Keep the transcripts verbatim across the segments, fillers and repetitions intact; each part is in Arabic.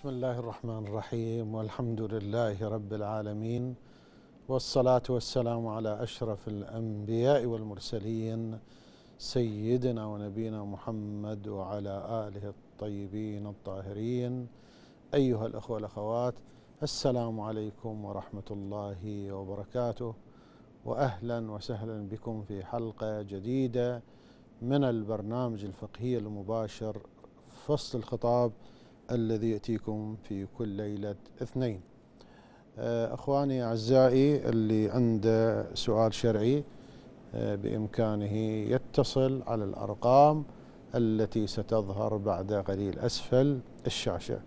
بسم الله الرحمن الرحيم، والحمد لله رب العالمين، والصلاة والسلام على أشرف الأنبياء والمرسلين سيدنا ونبينا محمد وعلى آله الطيبين الطاهرين. أيها الأخوة والأخوات، السلام عليكم ورحمة الله وبركاته، وأهلا وسهلا بكم في حلقة جديدة من البرنامج الفقهي المباشر فصل الخطاب الذي يأتيكم في كل ليلة اثنين. أخواني أعزائي، اللي عنده سؤال شرعي بإمكانه يتصل على الأرقام التي ستظهر بعد قليل أسفل الشاشة.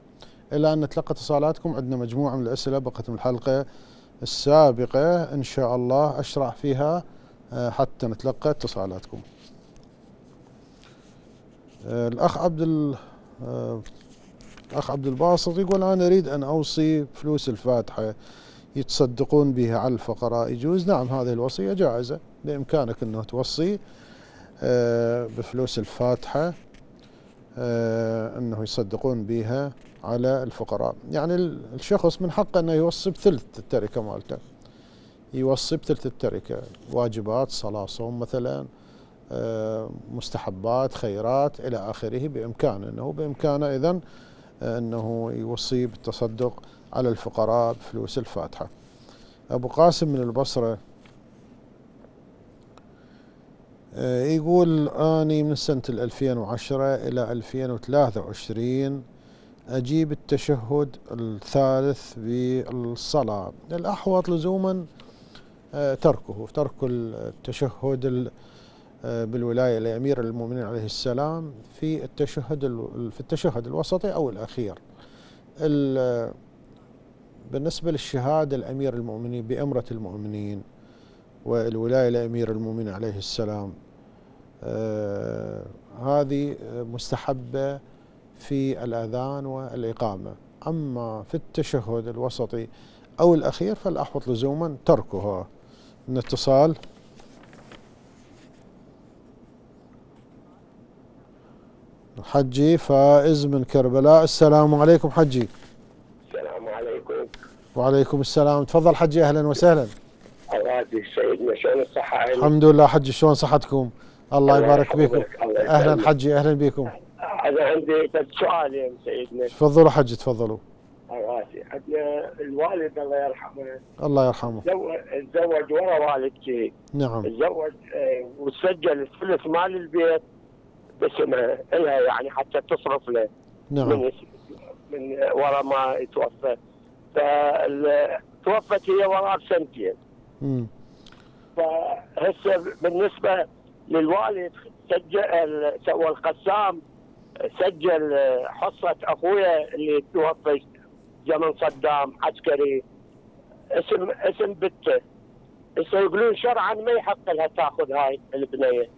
إلى أن نتلقى اتصالاتكم، عندنا مجموعة من الأسئلة بقت من الحلقة السابقة، إن شاء الله أشرح فيها حتى نتلقى اتصالاتكم. الأخ عبد ال الأخ عبد الباسط يقول: أنا أريد أن أوصي فلوس الفاتحة يتصدقون بها على الفقراء، يجوز؟ نعم، هذه الوصية جائزة، بإمكانك أنه توصي بفلوس الفاتحة أنه يصدقون بها على الفقراء. يعني الشخص من حقه أنه يوصي بثلث التركة مالته، يوصي بثلث التركة، واجبات، صلاة، صوم مثلا، مستحبات، خيرات إلى آخره، بإمكانه أنه بإمكانه إذن أنه يوصي بالتصدق على الفقراء بفلوس الفاتحة. أبو قاسم من البصرة يقول: أني من سنة ألفين وعشرة إلى ألفين وثلاثة وعشرين أجيب التشهد الثالث بالصلاة، الأحوط لزوما تركه، ترك التشهد بالولاية لأمير المؤمنين عليه السلام في التشهد في التشهد الوسطي أو الأخير. بالنسبة للشهادة لأمير المؤمنين بأمرة المؤمنين والولاية لأمير المؤمنين عليه السلام، هذه مستحبة في الأذان والإقامة، أما في التشهد الوسطي أو الأخير فالأحوط لزوما تركها. من اتصال. حجي فائز من كربلاء، السلام عليكم حجي. السلام عليكم. وعليكم السلام، تفضل حجي، أهلا وسهلا. الله يعافيك سيدنا، شلون الصحة؟ الحمد لله حجي، شلون صحتكم؟ الله يبارك بكم. أهلا حجي، أهلا بكم. أنا عندي سؤالين سيدنا. تفضلوا حجي تفضلوا. الله يعافيك، عندنا الوالد الله يرحمه. الله يرحمه. تزوج ورا والدتي. نعم. تزوج وسجل الثلث مال البيت باسمها لها، يعني حتى تصرف له. نعم. من من ورا ما يتوفى، فتوفت هي وراه بسنتين. امم. فهسه بالنسبه للوالد سجل، سوى القسام، سجل حصه اخويا اللي توفى زمن صدام عسكري اسم اسم بنته. هسه يقولون شرعا ما يحق لها تاخذ هاي البنيه،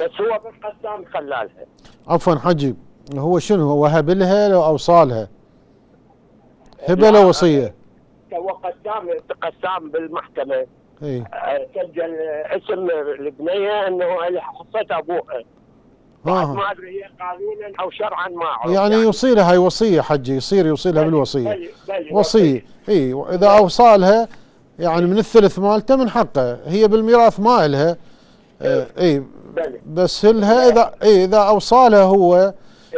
بس هو بالقسام خلالها. عفوا حجي، هو شنو، هو وهب لها لو اوصالها؟ هبه لو وصيه؟ هو قسام قسام بالمحكمه. اي. سجل اسم البنيه انه حصه ابوها. آه. ما ادري هي قانونا او شرعا ما اعرف. يعني, يعني يوصي لها، هي وصيه حجي، يصير يوصي لها بالوصيه. وصيه. اي، واذا اوصالها يعني من الثلث مالته من حقه، هي بالميراث ما الها. آه اي بس لها اذا اي اذا اوصالها هو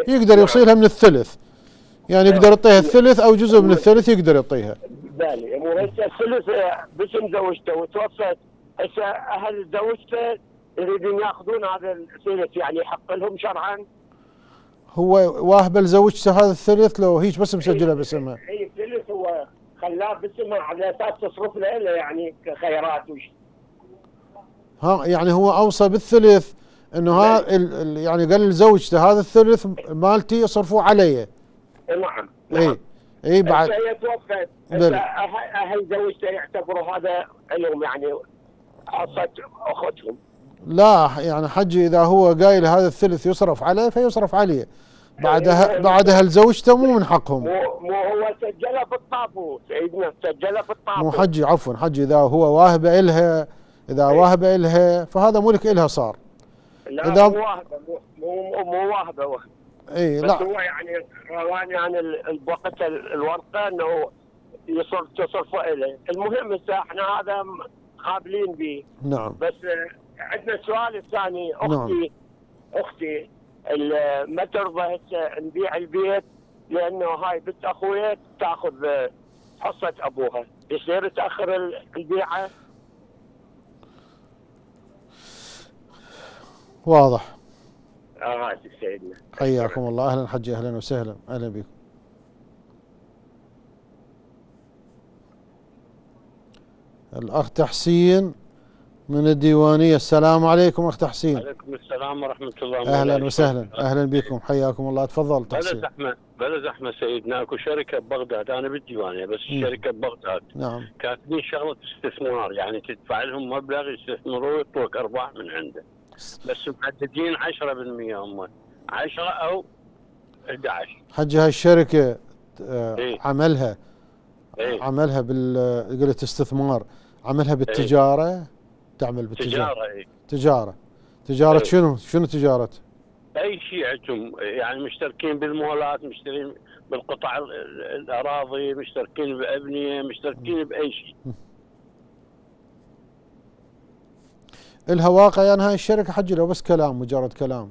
يقدر يوصيلها من الثلث، يعني يقدر يعطيها الثلث او جزء من الثلث يقدر يعطيها. بالي مو هسه الثلث باسم زوجته وتوفت، هسه اهل زوجته يريدون ياخذون هذا الثلث، يعني يحق لهم شرعا. هو واهب لزوجته هذا الثلث لو هيك بس مسجله باسمها. اي الثلث هو خلاه باسمها على اساس تصرف له يعني كخيرات وش. ها يعني هو اوصى بالثلث انه ها يعني قال لزوجته هذا الثلث مالتي اصرفوه علي. نعم. اي اي بعد هي توفت، اهل زوجته يعتبروا هذا لهم يعني حصه اختهم. لا يعني حجي اذا هو قايل هذا الثلث يصرف عليه فيصرف عليه، بعدها بعد اهل زوجته مو من حقهم. مو مو هو سجلها بالطابور سيدنا، سجلها بالطابور. مو حجي، عفوا حجي، اذا هو واهبه الها، إذا واهبة إلها فهذا ملك إلها صار. لا، إذا مو واهبة، مو مو واهبة، اي بس لا. هو يعني رواني عن الوقت الورقه انه يصرف تصرفوا اليه، المهم هسه احنا هذا قابلين به. نعم. بس عندنا السؤال الثاني اختي. نعم. اختي ما ترضى هسه نبيع البيت لانه هاي بنت اخويا تاخذ حصه ابوها، يصير تاخر البيعه؟ واضح. اه هذا سيدنا. حياكم الله، اهلا حجي، اهلا وسهلا، اهلا بكم. الاخ تحسين من الديوانيه، السلام عليكم اخ تحسين. وعليكم السلام ورحمه الله وبركاته. اهلا وسهلا، اهلا بكم، حياكم الله، تفضل تحسين. بلا زحمه بلا زحمه سيدنا، اكو شركه ببغداد، انا بالديوانيه بس م. شركه ببغداد. نعم. كاتبين شغله استثمار، يعني تدفع لهم مبلغ يستثمروه ويعطوك ارباح من عنده. بس محددين عشرة بالمئة هم عشرة او احد عشر. حجي هاي الشركه إيه؟ عملها إيه؟ عملها بال قلت استثمار، عملها بالتجاره؟ إيه؟ تعمل بالتجاره تجاره إيه؟ تجاره تجاره إيه؟ شنو شنو تجاره؟ اي شيء عندهم، يعني مشتركين بالمولات، مشتركين بالقطع الاراضي، مشتركين بابنيه، مشتركين باي شيء. الها واقع يعني هاي الشركه حجي لو بس كلام مجرد كلام؟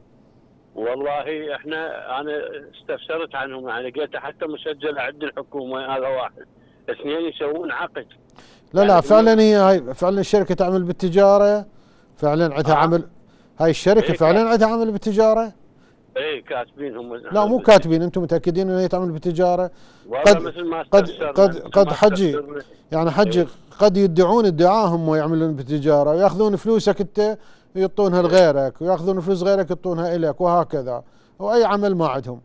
والله احنا انا استفسرت عنهم، يعني لقيته حتى مسجل عند الحكومه، هذا واحد، اثنين يسوون عقد. لا يعني لا فعلا هي هاي فعلا الشركه تعمل بالتجاره، فعلا عندها آه. عمل هاي الشركه إيه فعلا عندها عمل بالتجاره؟ اي كاتبين هم. لا مو كاتبين، انتم متاكدين ان هي تعمل بالتجاره؟ قد مثل ما قد قد قد حجي يعني حجي إيه؟ قد يدعون ادعاهم ويعملون بالتجاره وياخذون فلوسك انت ويعطونها لغيرك، وياخذون فلوس غيرك يعطونها الك، وهكذا، واي عمل ما عندهم.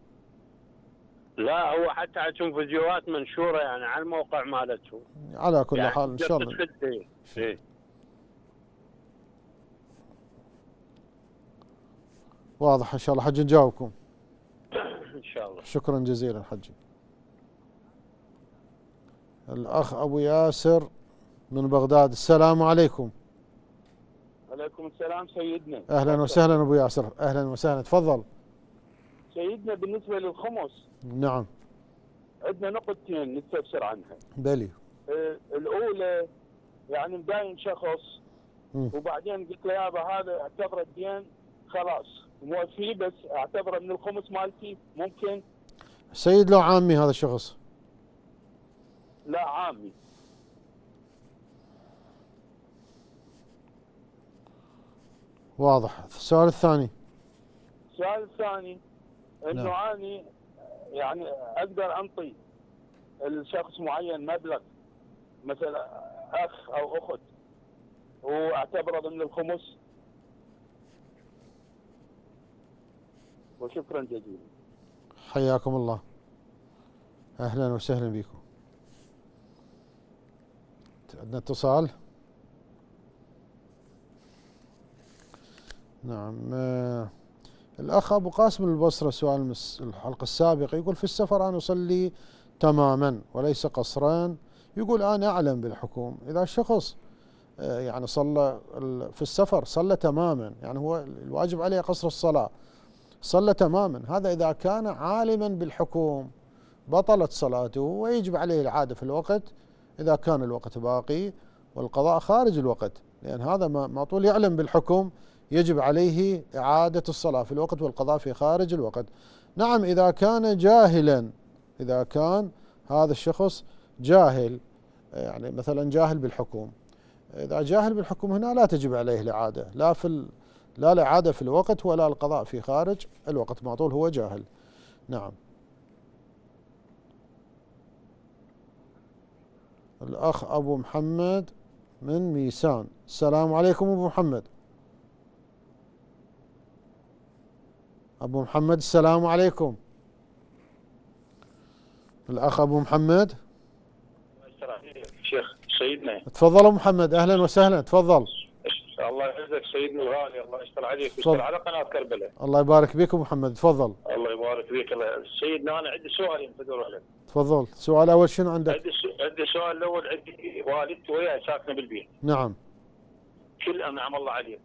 لا هو حتى عندهم فيديوهات منشوره يعني على الموقع مالتهم. على كل يعني حال ان شاء الله. إيه؟ واضح ان شاء الله حجي، نجاوبكم ان شاء الله. شكرا جزيلا حجي. الاخ ابو ياسر من بغداد، السلام عليكم. عليكم السلام سيدنا. اهلا أكثر. وسهلا ابو ياسر، اهلا وسهلا، تفضل. سيدنا بالنسبه للخمس، نعم، عندنا نقطتين نستفسر عنها. بلي. أه الاولى يعني مداين شخص م. وبعدين قلت له يابا هذا اعتبره دين خلاص موفي، بس اعتبره من الخمس مالتي، ممكن؟ سيد لو عامي هذا الشخص؟ لا عامي. واضح. السؤال الثاني. السؤال الثاني انه نعم. اني يعني اقدر انطي لشخص معين مبلغ مثلا اخ او اخت واعتبره ضمن الخمس. وشكرا جزيلا. حياكم الله. اهلا وسهلا بكم. عندنا اتصال. نعم. الأخ أبو قاسم من البصرة، سؤال من الحلقة السابقة، يقول في السفر أنا أصلي تماما وليس قصران، يقول أنا أعلم بالحكم إذا الشخص يعني صلى في السفر صلى تماما، يعني هو الواجب عليه قصر الصلاة، صلى تماما، هذا إذا كان عالما بالحكم بطلت صلاته ويجب عليه العادة في الوقت إذا كان الوقت باقي والقضاء خارج الوقت، لأن هذا ما طول يعلم بالحكم يجب عليه إعادة الصلاة في الوقت والقضاء في خارج الوقت. نعم إذا كان جاهلا، إذا كان هذا الشخص جاهل، يعني مثلا جاهل بالحكم، إذا جاهل بالحكم هنا لا تجب عليه الإعادة، لا في لا الإعادة في الوقت ولا القضاء في خارج الوقت ما طول هو جاهل. نعم. الأخ أبو محمد من ميسان، السلام عليكم أبو محمد. أبو محمد السلام عليكم. الأخ أبو محمد. شيخ سيدنا. تفضل أبو محمد، أهلا وسهلا، تفضل. الله يعزك سيدنا الغالي، الله يستر عليك ويستر على قناة كربلاء. الله يبارك بك أبو محمد، تفضل. الله يبارك بك. الله سيدنا أنا عندي سؤالين بدور لك. تفضل. السؤال الأول شنو عندك؟ عندي عندي السؤال الأول، عندي والدتي وياي ساكنة بالبيت. نعم. كل أنعم الله عليه.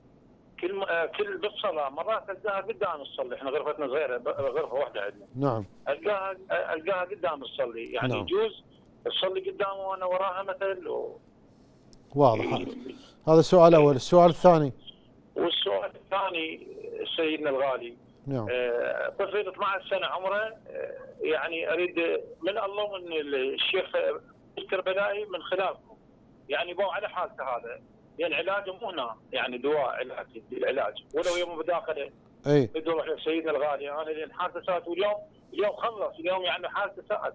في الم... في بالصلاه مرات القاها قدام نصلي، احنا غرفتنا صغيره غرفه واحده عندنا. نعم. القاها القاها قدام نصلي، يعني يجوز تصلي قدامه وانا وراها مثل و... واضح. هذا السؤال الاول، السؤال الثاني. والسؤال الثاني سيدنا الغالي. نعم. طفل اثنعش سنه عمره، يعني اريد من الله ومن الشيخ الكربلائي من خلافه، يعني بو على حالته هذا، لان يعني علاجه مو هنا، يعني دواء علاج العلاج ولو يوم مداخله. اي. يروح لسيدنا الغالي، انا يعني لان حالته ساءت، واليوم اليوم خلص، اليوم يعني حالته ساءت.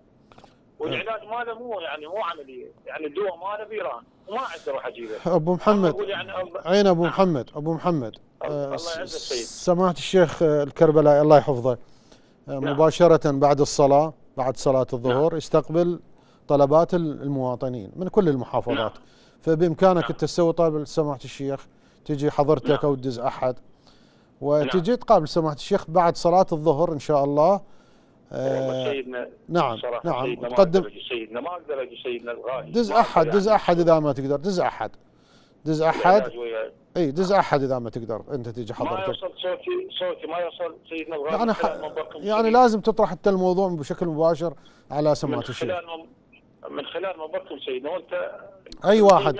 والعلاج ماله مو يعني مو عمليه، يعني الدواء ماله بإيران وما عندي اروح اجيبه. ابو محمد يعني عين ابو محمد ابو محمد الله يعزك سيد. سماحة الشيخ الكربلائي الله يحفظه، نعم. مباشرة بعد الصلاة، بعد صلاة الظهر، نعم. يستقبل طلبات المواطنين من كل المحافظات، نعم. فبإمكانك نعم. انت تسوي طلب لسماحة الشيخ، تجي حضرتك نعم. او تدز احد وتجي نعم. تقابل سماحة الشيخ بعد صلاة الظهر ان شاء الله. آه سيدنا نعم نعم سيدنا تقدم سيدنا ما اقدر اجي سيدنا الغالي، دز احد دز احد اذا ما تقدر، دز احد دز احد اي دز احد اذا ما تقدر انت تجي حضرتك. ما يوصل صوتي صوتي ما يوصل سيدنا الغالي يعني, يعني لازم تطرح انت الموضوع بشكل مباشر على سماعة الشيخ من خلال منبركم سيدنا، وانت اي واحد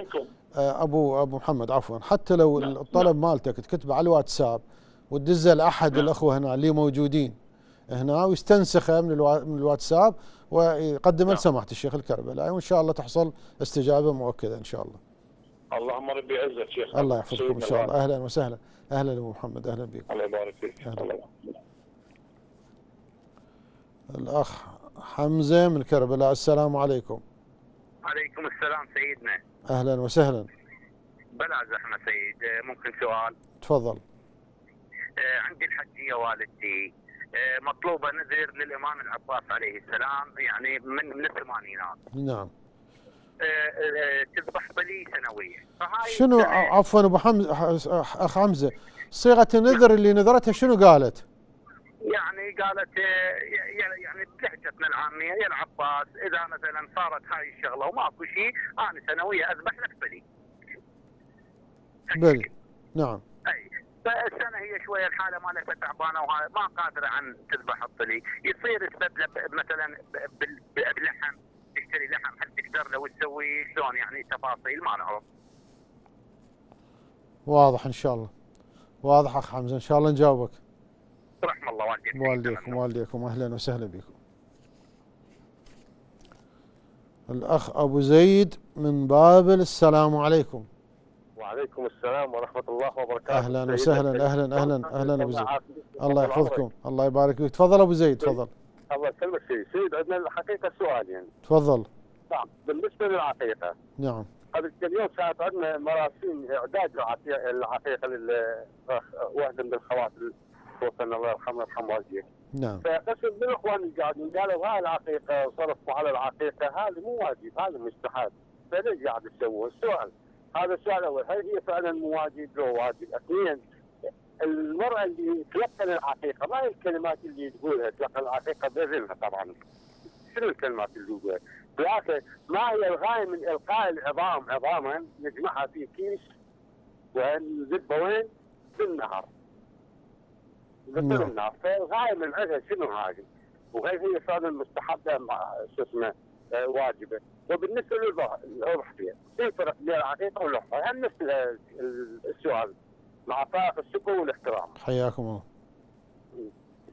آه ابو ابو محمد عفوا، حتى لو نعم. الطلب نعم. مالتك تكتبه على الواتساب وتدزه لاحد نعم. الاخوه هنا اللي موجودين هنا ويستنسخه من من الواتساب ويقدمه لسماحة الشيخ الكربلائي، وان شاء الله تحصل استجابه مؤكده ان شاء الله. اللهم ربي يعزك شيخ، الله يحفظكم ان شاء الله. اهلا وسهلا، اهلا ابو محمد، اهلا بك. الله يبارك فيك. الاخ حمزه من كربلاء، السلام عليكم. عليكم السلام سيدنا. اهلا وسهلا. بلا زحمه سيد، ممكن سؤال؟ تفضل. آه عندي الحجيه والدتي مطلوبه نذر للامام العباس عليه السلام، يعني من من الثمانينات. نعم. تذبح بلي سنويه. فهاي شنو عفوا ابو حمزه اخ حمزه، صيغه النذر اللي نذرتها شنو قالت؟ يعني قالت يعني بلهجتنا العاميه، يا العباس اذا مثلا صارت هاي الشغله وماكو شيء، انا سنويه اذبح لك بلي. بلي. نعم. اي. فالسنه هي شويه الحاله مالتها تعبانه وهذا ما قادره عن تذبح الطلي، يصير يستبدله مثلا بلحم، تشتري لحم هل تقدر له وتسوي شلون، يعني تفاصيل ما نعرف. واضح ان شاء الله. واضح اخ حمزه، ان شاء الله نجاوبك. رحم الله والديك. والديكم والديكم اهلا وسهلا بكم. الاخ ابو زيد من بابل، السلام عليكم. وعليكم السلام ورحمة الله وبركاته. أهلا وسهلا، أهلا أهلا أهلا أبو زيد، الله يحفظكم، الله يبارك فيك. تفضل أبو زيد، تفضل. الله يسلمك سيدي. سيد عندنا الحقيقة سؤال يعني. تفضل. نعم، بالنسبة للعقيقة. نعم. قبل كم يوم كانت عندنا مراسيم إعداد العقيقة للأخ واحد من الخوات توفنا الله يرحمه ويرحم والديه. نعم. فقسم من الإخوان اللي قاعدين قالوا هاي العقيقة وصرفوا على العقيقة، هذا مو واجب، هذا مستحب، فليش قاعد تسووه؟ السؤال. هذا السؤال الاول، هل هي فعلا مواجب لو واجب؟ اثنين، المراه اللي تلقن العقيقه، ما هي الكلمات اللي تقولها تلقن العقيقه باذنها طبعا. شنو الكلمات اللي تقولها؟ ثلاثه، ما هي الغايه من القاء العظام عظاما نجمعها في كيس ونذبها وين؟ في النهر. نذبها بالنار، فالغايه من عندها شنو هذه؟ وهل هي فعلا مستحبه شو اسمه واجبه؟ وبالنسبه للأضحية، في فرق بين العقيقه والأضحية، هم نفس السؤال مع فائق الشكر والاحترام. حياكم الله.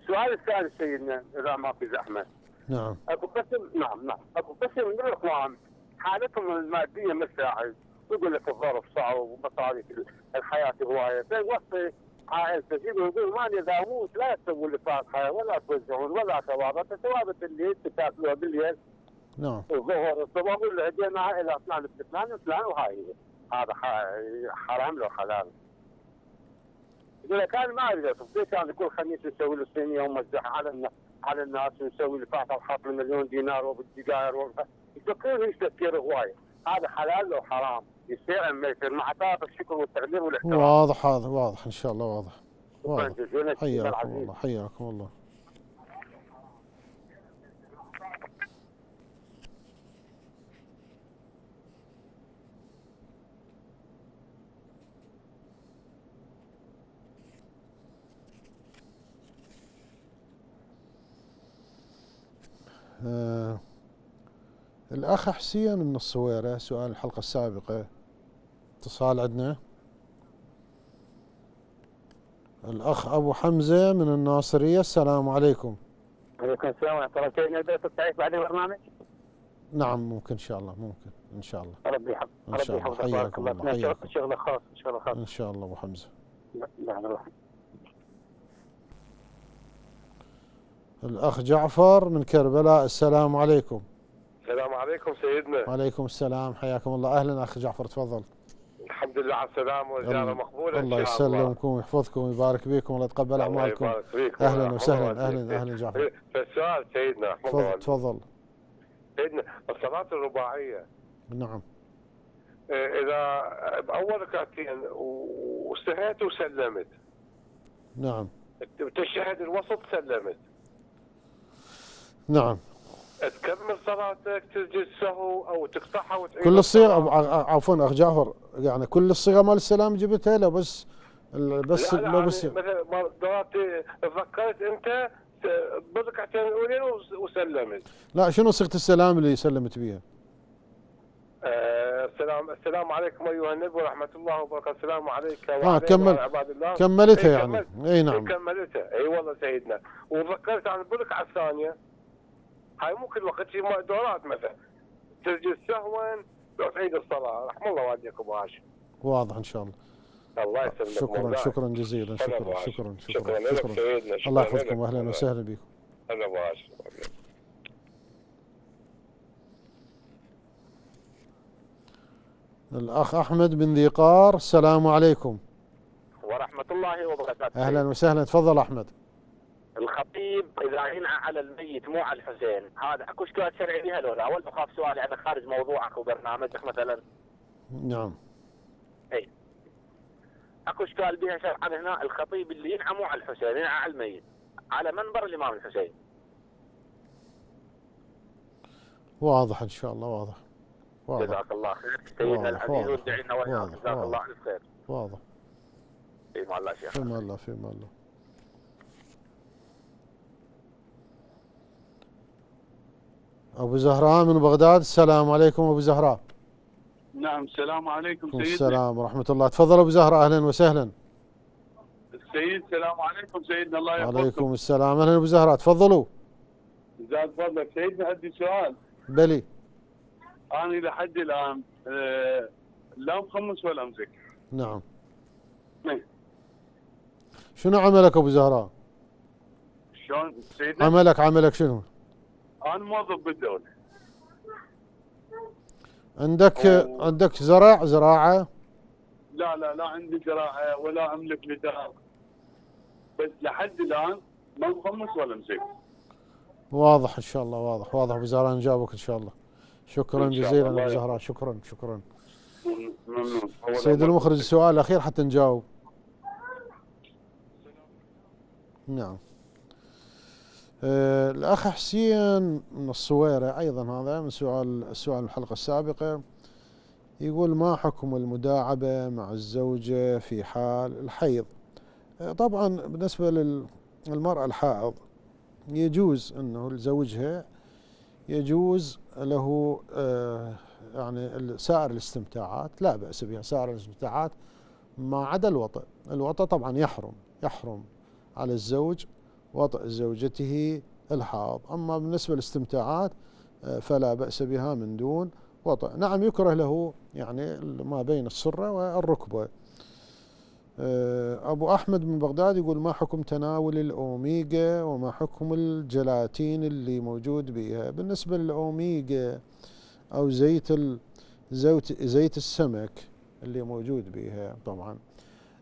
السؤال الثالث سيدنا اذا ما في زحمه. نعم. اكو قسم نعم نعم، اكو قسم من الاخوان حالتهم الماديه ما تساعد، يقول لك الظرف صعب ومصاريف الحياه هوايه، فيوصي عائلته يقول ما انا اذا اموت لا تسوون لي فاتحه ولا توزعون ولا ثوابت، الثوابت اللي تاكلوها بالليل. نعم. الظهر الصبح اللي عندنا عائله فلان فلان فلان وهاي هذا حرام لو حلال. يقول لك انا ما اريد اصوم، ليش انا كل خميس نسوي له صينيه وموزعها على على الناس ونسوي له فاتحه وحط له مليون دينار وبالدقاير يفكرون تفكير هوايه، هذا حلال لو حرام؟ يصير ما يصير مع طاقه الشكر والتقدير والاحترام. واضح هذا، واضح ان شاء الله واضح. واضح. حياكم الله، حياكم الله. آه الأخ حسين من الصويرة، سؤال الحلقة السابقة، اتصال عندنا. الأخ أبو حمزة من الناصرية، السلام عليكم. وعليكم السلام ورحمة الله. درس التعريف بعد البرنامج؟ نعم ممكن إن شاء الله، ممكن إن شاء الله. ربي يحفظك، بارك الله فيك. شغل خاص إن شاء الله، خاص إن شاء الله. أبو حمزة. لا نروح. الأخ جعفر من كربلاء، السلام عليكم. السلام عليكم سيدنا. وعليكم السلام، حياكم الله. أهلا أخ جعفر، تفضل. الحمد لله على السلامة والزيارة مقبولة. الله يسلمكم ويحفظكم ويبارك بكم والله يتقبل أعمالكم. الله يبارك فيك. أهلا وسهلا، أهلا أهلا جعفر. فالسؤال سيدنا أحمد، تفضل تفضل. سيدنا الصلاة الرباعية، نعم، إذا بأول ركعتين واستهيت وسلمت، نعم، بتشهد الوسط سلمت، نعم، تكمل صلاتك تسجد سهو او تقطعها وتعيد كل الصيغه؟ عفوا اخ جعفر، يعني كل الصيغه مال السلام جبتها لو بس بس لا لو بس يعني مثلا دلوقتي تفكرت انت بالركعتين الاولين وسلمت، لا شنو صيغه السلام اللي سلمت بيها؟ آه السلام السلام عليكم ايها النبي ورحمه الله وبركاته، السلام عليك آه كمل عباد الله، كملتها يعني كملت. اي نعم كملتها، اي والله سيدنا. وفكرت عن بالركعه الثانيه، هاي مو كل وقت في دورات مثلا تسجد سهوا وتعيد الصلاه، رحم الله والديك ابو هاشم. واضح ان شاء الله. الله يسلمك. شكرا شكرا جزيلا، شكرا شكرا شكرا شكرا. الله يحفظكم واهلا وسهلا بكم. هلا ابو هاشم. الاخ احمد بن ذيقار، السلام عليكم. ورحمه الله وبركاته. اهلا وسهلا، تفضل احمد. الخطيب اذا ينعى على الميت مو على الحسين، هذا اكو اشكال شرعي بها لو لا؟ ولا اخاف سؤالي انا خارج موضوعك وبرنامجك مثلا. نعم. اي. اكو اشكال بها شرعا هنا، الخطيب اللي ينعى مو على الحسين، ينعى على الميت، على منبر الامام الحسين. واضح ان شاء الله، واضح. واضح. جزاك الله خير سيدنا العزيز وادعي لنا واياك، جزاك الله الف خير. واضح. فيما الله شيخ. فيما الله فيما الله. أبو زهراء من بغداد، السلام عليكم أبو زهراء. نعم السلام عليكم سيدنا. السلام ورحمة الله، تفضل أبو زهراء، أهلا وسهلا. السيد السلام عليكم سيدنا، الله يحفظكم. وعليكم السلام، أهلا أبو زهراء، تفضلوا. زاد فضلك سيدنا، عندي سؤال. بلي. أنا لحد الآن أه لا مخمس ولا أمسك. نعم. نعم. شنو عملك أبو زهراء؟ شلون سيدنا؟ عملك عملك شنو؟ أنا موظف بالدولة. عندك أو... عندك زرع زراعة؟ لا لا لا عندي زراعة ولا أملك لدار، بس لحد الآن ما مخمس ولا مسك. واضح إن شاء الله، واضح واضح أبو زهراء، نجاوبك إن شاء الله. شكرا جزيلا أبو زهراء، شكرا شكرا. ممنون. سيد المخرج السؤال الأخير حتى نجاوب. نعم. الأخ حسين من الصويرة أيضا، هذا من سؤال سؤال الحلقة السابقة، يقول ما حكم المداعبة مع الزوجة في حال الحيض؟ طبعا بالنسبة للمرأة الحائض يجوز أنه لزوجها يجوز له يعني سائر الاستمتاعات، لا بأس بها سائر الاستمتاعات ما عدا الوطئ. الوطئ طبعا يحرم، يحرم على الزوج وطئ زوجته الحائض، أما بالنسبة للاستمتاعات فلا بأس بها من دون وطئ. نعم يكره له يعني ما بين السرة والركبة. أبو أحمد من بغداد يقول ما حكم تناول الأوميغا وما حكم الجلاتين اللي موجود بيها؟ بالنسبة للأوميغا أو زيت زيت السمك اللي موجود بيها، طبعا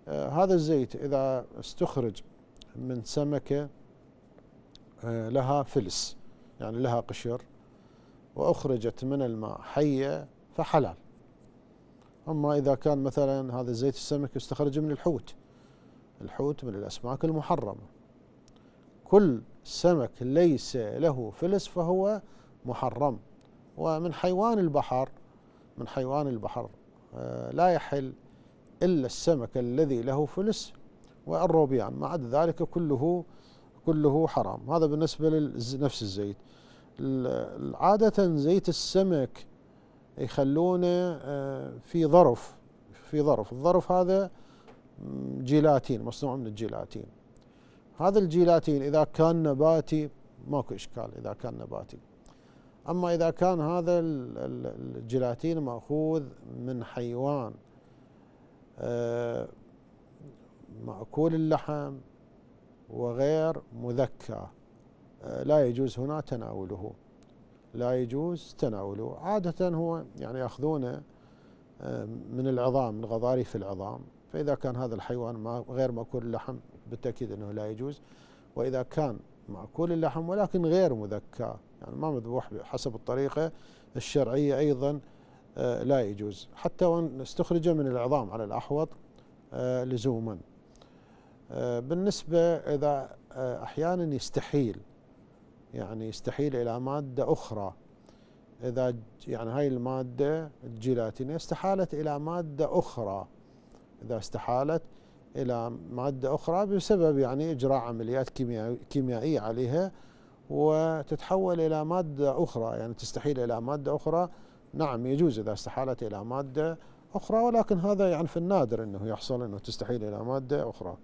هذا الزيت إذا استخرج من سمكة لها فلس يعني لها قشر وأخرجت من الماء حية فحلال، أما إذا كان مثلا هذا زيت السمك يستخرج من الحوت، الحوت من الأسماك المحرمة، كل سمك ليس له فلس فهو محرم، ومن حيوان البحر من حيوان البحر لا يحل إلا السمك الذي له فلس والروبيان، ما عدا ذلك كله كله حرام. هذا بالنسبة لنفس الزيت. عادة زيت السمك يخلونه في ظرف في ظرف الظرف هذا جيلاتين، مصنوع من الجيلاتين. هذا الجيلاتين إذا كان نباتي ماكو إشكال إذا كان نباتي، أما إذا كان هذا الجيلاتين مأخوذ من حيوان مأكول اللحم وغير مذكى لا يجوز هنا تناوله، لا يجوز تناوله. عادة هو يعني يأخذونه من العظام، من غضاريف العظام، فإذا كان هذا الحيوان غير مأكول اللحم بالتأكيد أنه لا يجوز، وإذا كان مأكول اللحم ولكن غير مذكى يعني ما مذبوح حسب الطريقة الشرعية أيضا لا يجوز، حتى وأن استخرج من العظام على الأحوط لزوما. بالنسبة إذا أحيانا يستحيل يعني يستحيل إلى مادة أخرى، إذا يعني هاي المادة الجيلاتينية استحالت إلى مادة أخرى، إذا استحالت إلى مادة أخرى بسبب يعني إجراء عمليات كيميائية عليها وتتحول إلى مادة أخرى، يعني تستحيل إلى مادة أخرى، نعم يجوز إذا استحالت إلى مادة أخرى، ولكن هذا يعني في النادر أنه يحصل أنه تستحيل إلى مادة أخرى.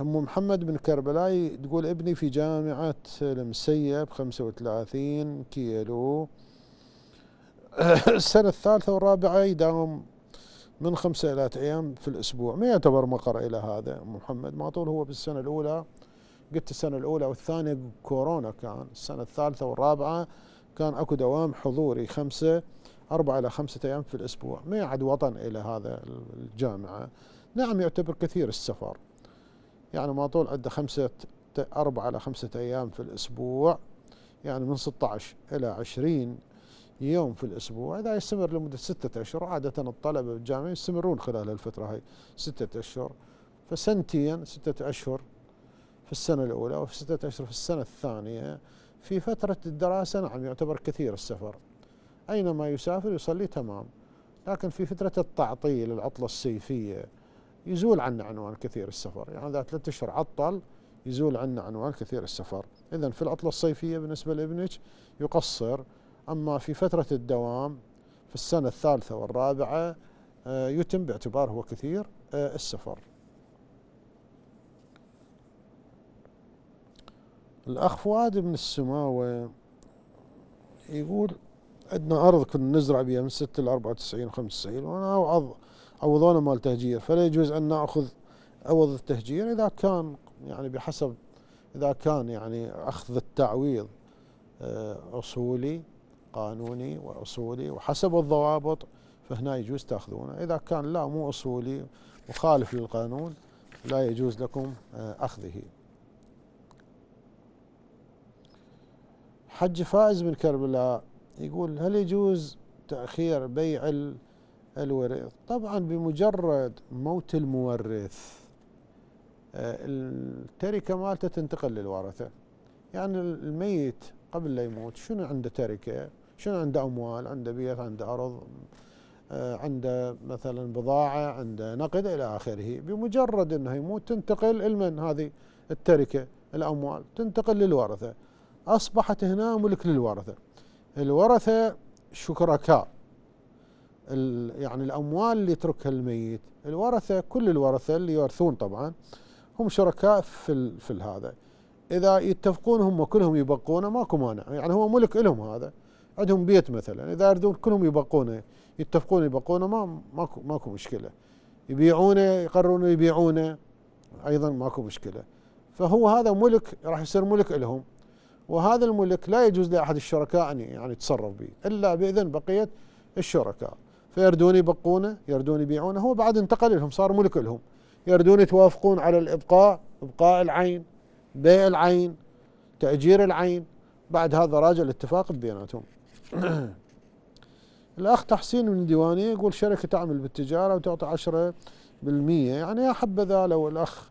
محمد بن كربلاي تقول ابني في جامعة المسية بخمسة وثلاثين كيلو السنة الثالثة والرابعة يداوم من خمسة إلى أيام في الأسبوع، ما يعتبر مقر إلى هذا محمد، ما طول هو بالسنة الأولى، قلت السنة الأولى والثانية كورونا كان، السنة الثالثة والرابعة كان أكو دوام حضوري خمسة أربعة إلى خمسة أيام في الأسبوع، ما يعد وطن إلى هذا الجامعة. نعم يعتبر كثير السفر، يعني ما طول عنده خمسة أربعة إلى خمسة أيام في الأسبوع، يعني من ستة عشر إلى عشرين يوم في الأسبوع، إذا يستمر لمدة ستة أشهر، عادة الطلبة بالجامعة يستمرون خلال الفترة هاي ستة أشهر، فسنتين ستة أشهر في السنة الأولى وفي ستة أشهر في السنة الثانية، في فترة الدراسة نعم يعتبر كثير السفر، أينما يسافر يصلي تمام، لكن في فترة التعطيل العطلة الصيفية يزول عنا عنوان كثير السفر، يعني إذا ثلاثة أشهر عطل يزول عنا عنوان كثير السفر. إذن في العطلة الصيفية بالنسبة لابنك يقصر، أما في فترة الدوام في السنة الثالثة والرابعة يتم باعتباره هو كثير السفر. الأخ فؤاد بن السماوة يقول عندنا أرض كنا نزرع بها من ستة إلى أربعة وتسعين خمسة وتسعين وأنا أوعظ عوضونا مال تهجير، فلا يجوز أن نأخذ عوض التهجير إذا كان يعني بحسب إذا كان يعني أخذ التعويض أصولي قانوني وأصولي وحسب الضوابط فهنا يجوز تأخذونه، إذا كان لا مو أصولي مخالف للقانون لا يجوز لكم أخذه. حج فائز من كربلاء يقول هل يجوز تأخير بيع الوريث؟ طبعا بمجرد موت المورث التركة مالته تنتقل للورثة، يعني الميت قبل لا يموت شنو عنده تركة، شنو عنده أموال، عنده بيت، عنده أرض، عنده مثلا بضاعة، عنده نقد إلى آخره، بمجرد أنه يموت تنتقل المن هذه التركة الأموال تنتقل للورثة، أصبحت هنا ملك للورثة. الورثة شركاء، يعني الأموال اللي يتركها الميت الورثة كل الورثة اللي يورثون طبعا هم شركاء في في هذا، إذا يتفقون هم كلهم يبقونه ماكو مانع، يعني هو ملك لهم هذا، عندهم بيت مثلا إذا يردون كلهم يبقونه يتفقون يبقونه ما ماكو ماكو مشكلة، يبيعونه يقررون يبيعونه أيضا ماكو مشكلة، فهو هذا ملك راح يصير ملك لهم، وهذا الملك لا يجوز لأحد الشركاء أن يعني يتصرف به إلا بإذن بقية الشركاء، فيردون يبقونه يردون يبيعونه، هو بعد انتقل لهم صار ملك لهم، يردون يتوافقون على الإبقاء، إبقاء العين، بيع العين، تأجير العين، بعد هذا راجع الاتفاق بيناتهم. الأخ تحسين من الديواني يقول شركة تعمل بالتجارة وتعطي عشرة بالمية، يعني يا حبذا لو الأخ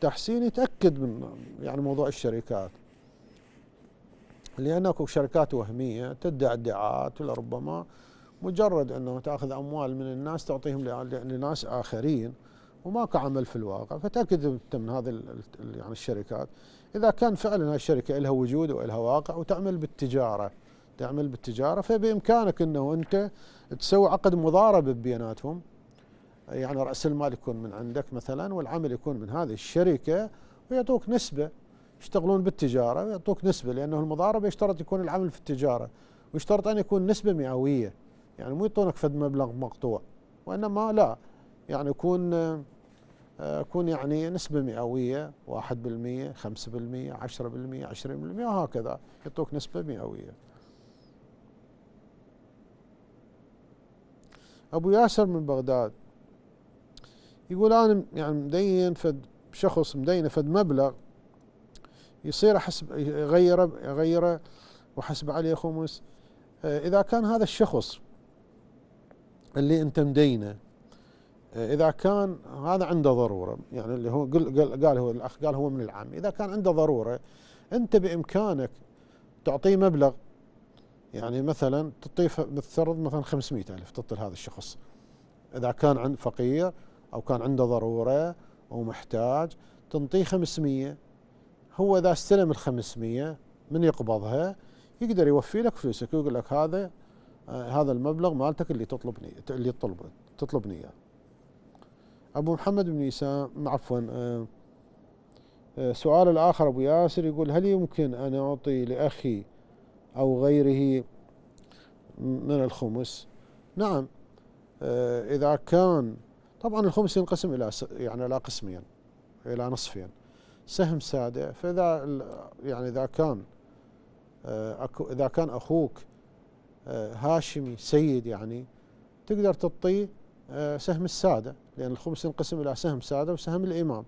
تحسين يتأكد من يعني موضوع الشركات، لأن اكو شركات وهمية تدعي ادعاءات، ولربما مجرد انه تاخذ اموال من الناس تعطيهم لناس اخرين وماكو عمل في الواقع، فتأكد انت من هذه يعني الشركات اذا كان فعلا هذه الشركه لها وجود ولها واقع وتعمل بالتجاره، تعمل بالتجاره فبامكانك انه انت تسوي عقد مضاربه بيناتهم، يعني راس المال يكون من عندك مثلا والعمل يكون من هذه الشركه ويعطوك نسبه، يشتغلون بالتجاره ويعطوك نسبه، لانه المضاربه يشترط يكون العمل في التجاره ويشترط ان يكون نسبه مئويه، يعني مو يعطونك فد مبلغ مقطوع وانما لا يعني يكون يكون يعني نسبة مئوية، واحد بالمئة، خمسة بالمئة، عشرة بالمئة، عشرين بالمئة، وهكذا يعطوك نسبة مئوية. أبو ياسر من بغداد يقول أنا يعني مدين فد شخص مدينه فد مبلغ يصير حسب يغيره يغيره وحسب عليه خمس، إذا كان هذا الشخص اللي أنت مدينه إذا كان هذا عنده ضرورة، يعني اللي هو قال هو الأخ قال هو من العام، إذا كان عنده ضرورة أنت بإمكانك تعطيه مبلغ، يعني مثلا تعطيه بالثرض مثلا خمسمئة ألف تعطي لهذا الشخص إذا كان عند فقير أو كان عنده ضرورة أو محتاج، تنطيه خمسمئة، هو إذا استلم الخمسمئة من يقبضها يقدر يوفي لك فلوسك ويقول لك هذا هذا المبلغ مالتك اللي تطلبني اللي تطلب تطلبني إياه. أبو محمد بن يسام عفوا أه سؤال الآخر أبو ياسر يقول هل يمكن أن أعطي لأخي أو غيره من الخمس؟ نعم أه إذا كان طبعا الخمس ينقسم إلى يعني إلى قسمين إلى نصفين، سهم سادة، فإذا يعني إذا كان أه إذا كان أخوك أه هاشمي سيد يعني تقدر تعطيه أه سهم السادة، لأن الخمس ينقسم إلى سهم سادة وسهم الإمام،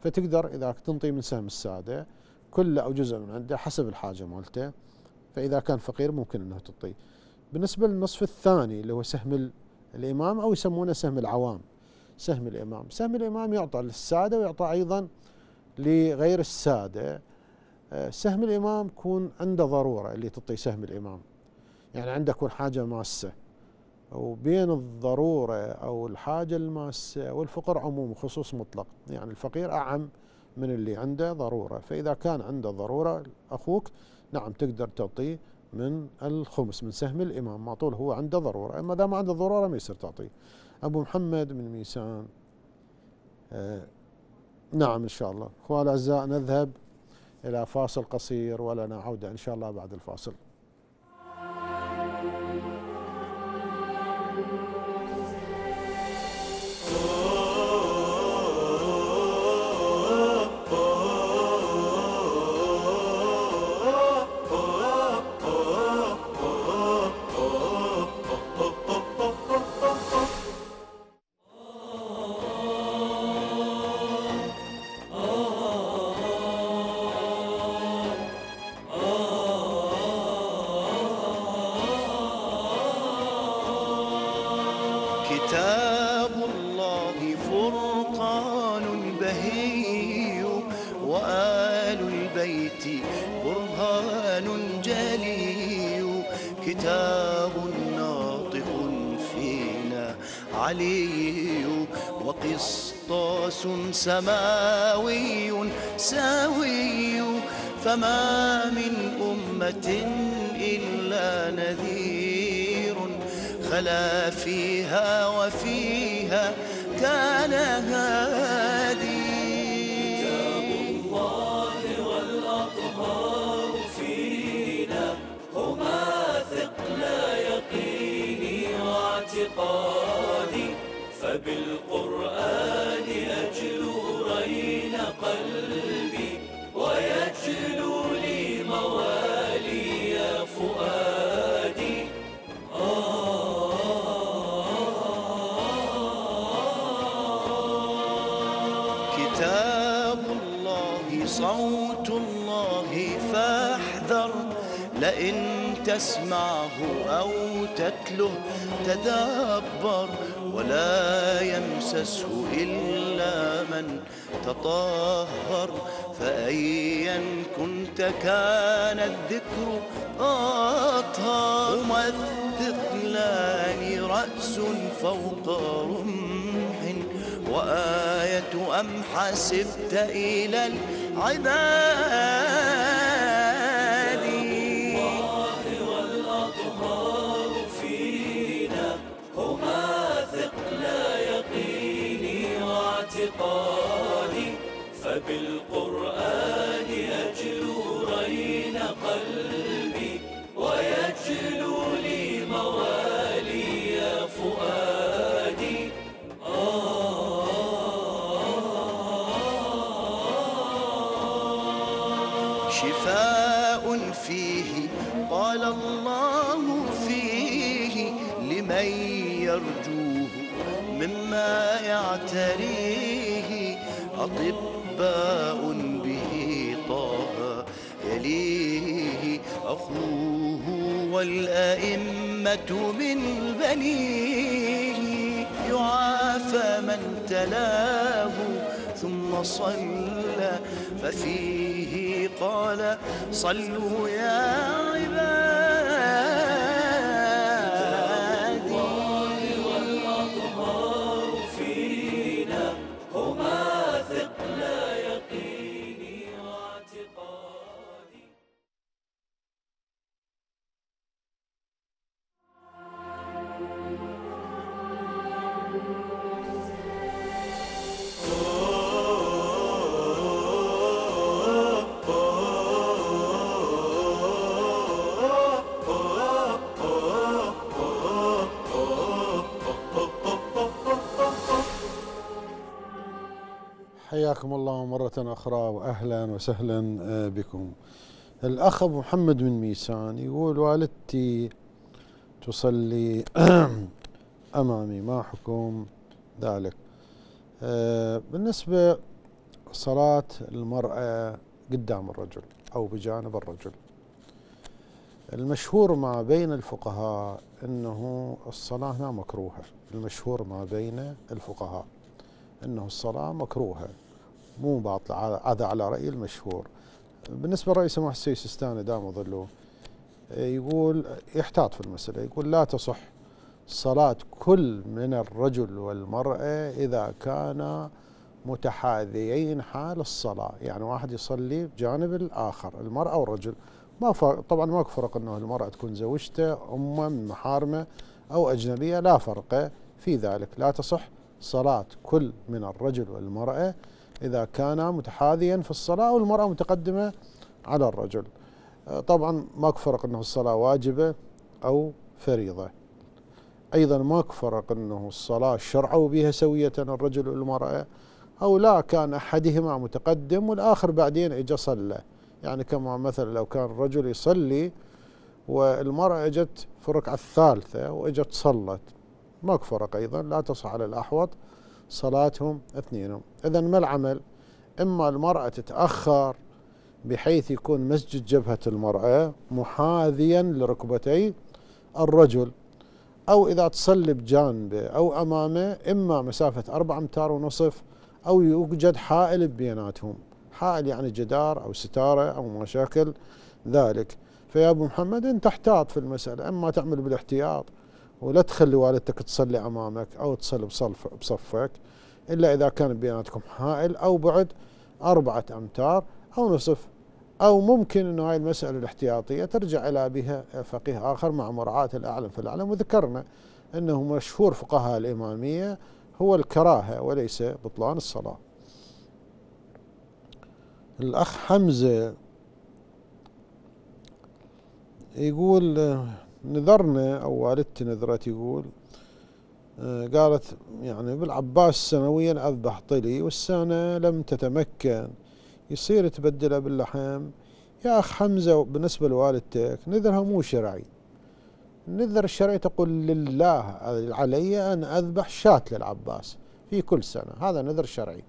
فتقدر إذا تنطي من سهم السادة كله أو جزء من عنده حسب الحاجة مالته، فإذا كان فقير ممكن أنه تعطيه. بالنسبة للنصف الثاني اللي هو سهم الإمام أو يسمونه سهم العوام، سهم الإمام، سهم الإمام يعطى للسادة ويعطى أيضا لغير السادة. سهم الإمام يكون عنده ضرورة اللي تعطي سهم الإمام، يعني عنده يكون حاجة ماسة، وبين الضرورة أو الحاجة الماسة والفقر عموم خصوص مطلق، يعني الفقير أعم من اللي عنده ضرورة، فإذا كان عنده ضرورة أخوك نعم تقدر تعطيه من الخمس من سهم الإمام ما طول هو عنده ضرورة، أما إذا ما عنده ضرورة ما يصير تعطيه. أبو محمد من ميسان آه نعم إن شاء الله. أخوة الأعزاء نذهب إلى فاصل قصير ولنا عودة إن شاء الله بعد الفاصل. سماوي سوي فما من أمة إلا نذير خلا فيها وفيها كان هادي. كتاب الله والأطهار فينا هما ثقل يقيني واعتقادي فبالقرآن قلبي ويجلو لي موالي يا فؤادي. آه كتاب الله صوت الله فاحذر لئن تسمعه أو تتله تدبر ولا يمسسه إلا من تطهر فأيا كنت كان الذكر أطهر. هما الثقلان رأس فوق رمح وآية أم حسبت إلى العباد الله والأطهار فينا هما ثقل يقيني واعتقادي فبالقرآن أجلو رين قلبي ويجلو لي موالي فؤادي شفاء فيه قال الله فيه لمن يرجوه مما يعتريه أطباء به طه يليه أخوه والأئمة من بنيه يعافى من تلاه ثم صلى ففيه قال صلوا يا عبادي الله والأطهار فينا هما ثقل يقيني واعتقادي حياكم الله مرة أخرى وأهلا وسهلا بكم. الأخ أبو محمد من ميسان يقول والدتي تصلي أمامي ما حكم ذلك؟ بالنسبة صلاة المرأة قدام الرجل أو بجانب الرجل، المشهور ما بين الفقهاء أنه الصلاة هنا مكروهة، المشهور ما بين الفقهاء أنه الصلاة مكروهة مو باطلة، هذا على رأي المشهور. بالنسبة لرأي سماحة السيد السيستاني دام ظله يقول يحتاط في المسألة، يقول لا تصح صلاة كل من الرجل والمرأة إذا كانا متحاذيين حال الصلاة، يعني واحد يصلي بجانب الآخر المرأة والرجل، ما فرق طبعا، ماكو فرق أنه المرأة تكون زوجته أمه من محارمة أو أجنبية، لا فرق في ذلك. لا تصح صلاة كل من الرجل والمرأة إذا كان متحاذيا في الصلاة والمرأة متقدمة على الرجل. طبعا ماكو فرق أنه الصلاة واجبة أو فريضة، أيضا ماكو فرق أنه الصلاة شرعوا بها سوية الرجل والمرأة أو لا، كان أحدهما متقدم والآخر بعدين إجا صلى، يعني كما مثلا لو كان الرجل يصلي والمرأة إجت في الركعة الثالثة وإجت صلت، ماكو فرق أيضا، لا تصح على الأحوط صلاتهم اثنينهم. إذا ما العمل؟ إما المرأة تتأخر بحيث يكون مسجد جبهة المرأة محاذيا لركبتي الرجل، أو إذا تصلي بجانبه أو أمامه إما مسافة أربعة أمتار ونصف أو يوجد حائل بيناتهم، حائل يعني جدار أو ستارة أو ما شاكل ذلك. فيا أبو محمد أنت احتاط في المسألة، إما تعمل بالاحتياط ولا تخلي والدتك تصلي أمامك أو تصلي بصفك إلا إذا كان بيناتكم حائل أو بعد أربعة أمتار أو نصف، أو ممكن أنه هاي المسألة الاحتياطية ترجع إلى بها فقيه آخر مع مراعاة الأعلم في الأعلم. وذكرنا أنه مشهور فقهاء الإمامية هو الكراهة وليس بطلان الصلاة. الأخ حمزة يقول نذرنا أو والدتي نذرت، يقول قالت يعني بالعباس سنويا أذبح طلي والسنة لم تتمكن، يصير تبدله باللحم. يا أخ حمزة بالنسبة لوالدتك نذرها مو شرعي، النذر الشرعي تقول لله علي أن أذبح شاة للعباس في كل سنة، هذا نذر شرعي.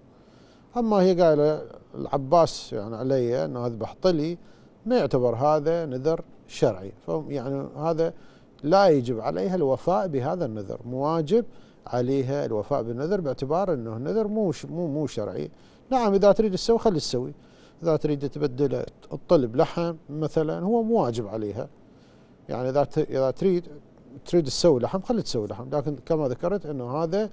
أما هي قال العباس يعني علي أن أذبح طلي، ما يعتبر هذا نذر شرعي، يعني هذا لا يجب عليها الوفاء بهذا النذر، مو واجب عليها الوفاء بالنذر باعتبار انه النذر مو مو مو شرعي. نعم اذا تريد تسوي خلي تسوي، اذا تريد تبدل الطلب لحم مثلا هو مو واجب عليها، يعني اذا اذا تريد تريد تسوي لحم خلي تسوي لحم، لكن كما ذكرت انه هذا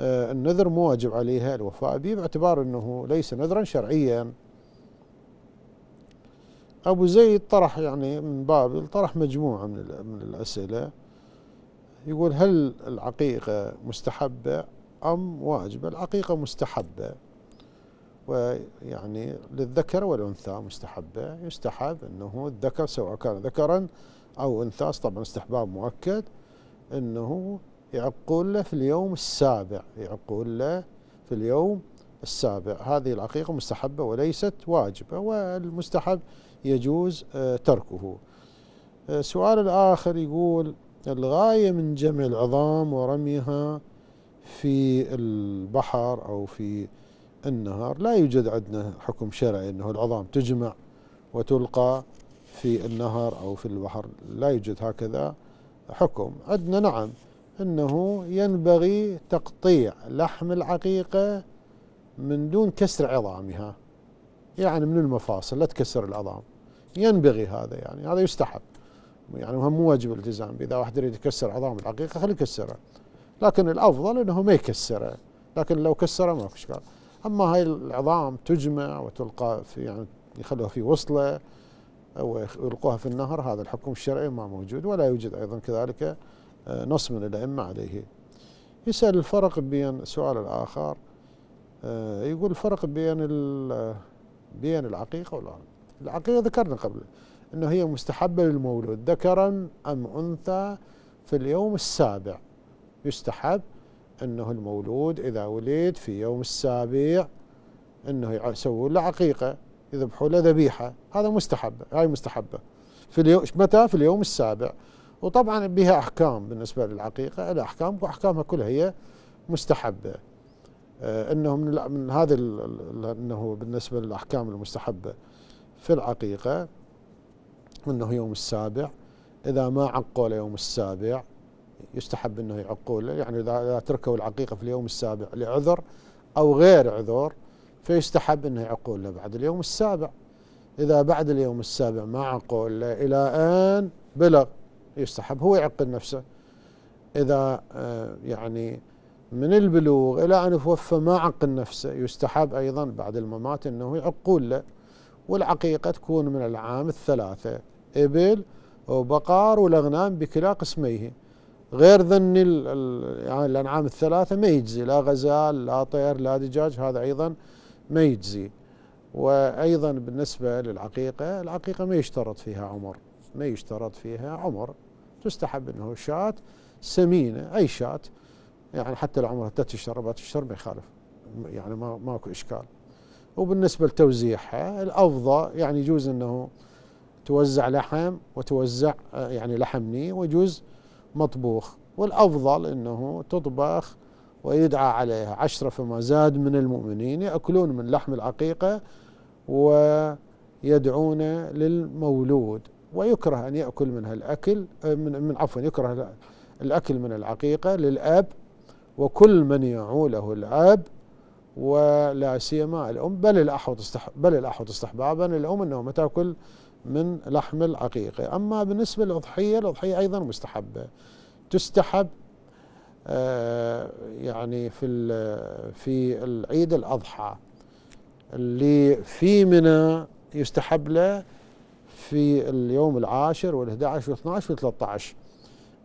النذر مو واجب عليها الوفاء به باعتبار أنه ليس نذرا شرعيا. أبو زيد طرح يعني من بابل طرح مجموعة من الأسئلة، يقول هل العقيقة مستحبة أم واجبة؟ العقيقة مستحبة، ويعني للذكر والأنثى مستحبة، يستحب أنه الذكر سواء كان ذكرا أو أنثى، طبعا استحباب مؤكد، أنه يعقول له في اليوم السابع، يعقول له في اليوم السابع. هذه العقيقة مستحبة وليست واجبة، والمستحب يجوز تركه. السؤال الآخر يقول الغاية من جمع العظام ورميها في البحر أو في النهر، لا يوجد عندنا حكم شرعي أنه العظام تجمع وتلقى في النهر أو في البحر، لا يوجد هكذا حكم عندنا. نعم أنه ينبغي تقطيع لحم العقيقة من دون كسر عظامها، يعني من المفاصل لا تكسر العظام، ينبغي هذا، يعني هذا يستحب، يعني هم مو واجب الالتزام. إذا واحد يريد يكسر عظام العقيقة خليه يكسره، لكن الأفضل أنه ما يكسره، لكن لو كسره ما في إشكال. أما هاي العظام تجمع وتلقى في، يعني يخلوها في وصلة أو يلقوها في النهر، هذا الحكم الشرعي ما موجود، ولا يوجد أيضا كذلك نص من الأئمة عليه. يسأل الفرق بين، السؤال الآخر يقول الفرق بين بين العقيقة والعظام. العقيقة ذكرنا قبل أنه هي مستحبة للمولود ذكرا أم أنثى في اليوم السابع، يستحب أنه المولود إذا ولد في يوم السابع أنه يسووا له عقيقة، يذبحوا له ذبيحة، هذا مستحبة، هاي مستحبة في اليوم، متى؟ في اليوم السابع. وطبعا بها أحكام بالنسبة للعقيقة، الأحكام وأحكامها كلها هي مستحبة. أنه من, من هذا أنه بالنسبة للأحكام المستحبة في العقيقة أنه يوم السابع، إذا ما عقوا ليوم السابع يستحب أنه يعقوا له، يعني إذا تركوا العقيقة في اليوم السابع لعذر أو غير عذر فيستحب أنه يعقوا له بعد اليوم السابع. إذا بعد اليوم السابع ما عقوا له إلى أن بلغ يستحب هو يعقل نفسه، إذا يعني من البلوغ إلى أن يتوفى ما عقل نفسه يستحب أيضا بعد الممات أنه يعقول له. والعقيقة تكون من العام الثلاثة، إبل وبقار والأغنام بكلا قسميه، غير ذن يعني الأنعام الثلاثة ما يجزي، لا غزال لا طير لا دجاج، هذا أيضا ما يجزي. وأيضا بالنسبة للعقيقة، العقيقة ما يشترط فيها عمر، ما يشترط فيها عمر، تستحب أنه شاة سمينة، أي شاة، يعني حتى العمر حتى تشتر ما تشتر ما يخالف، يعني ما ماكو إشكال. وبالنسبة لتوزيعها الأفضل، يعني يجوز أنه توزع لحم وتوزع يعني لحمني ويجوز مطبوخ، والأفضل أنه تطبخ ويدعى عليها عشرة فما زاد من المؤمنين يأكلون من لحم العقيقة ويدعون للمولود. ويكره أن يأكل منها الأكل من, من عفوا يكره الأكل من العقيقة للأب وكل من يعوله الأب، ولا سيما الأم، بل الأحوط بل الأحوط استحبابا الأم أنه ما تأكل من لحم العقيقة. أما بالنسبة للأضحية، الأضحية أيضا مستحبة، تستحب آه يعني في في العيد الأضحى اللي في منى يستحب له في اليوم العاشر والأحد عشر والاثني عشر والثلاثة عشر.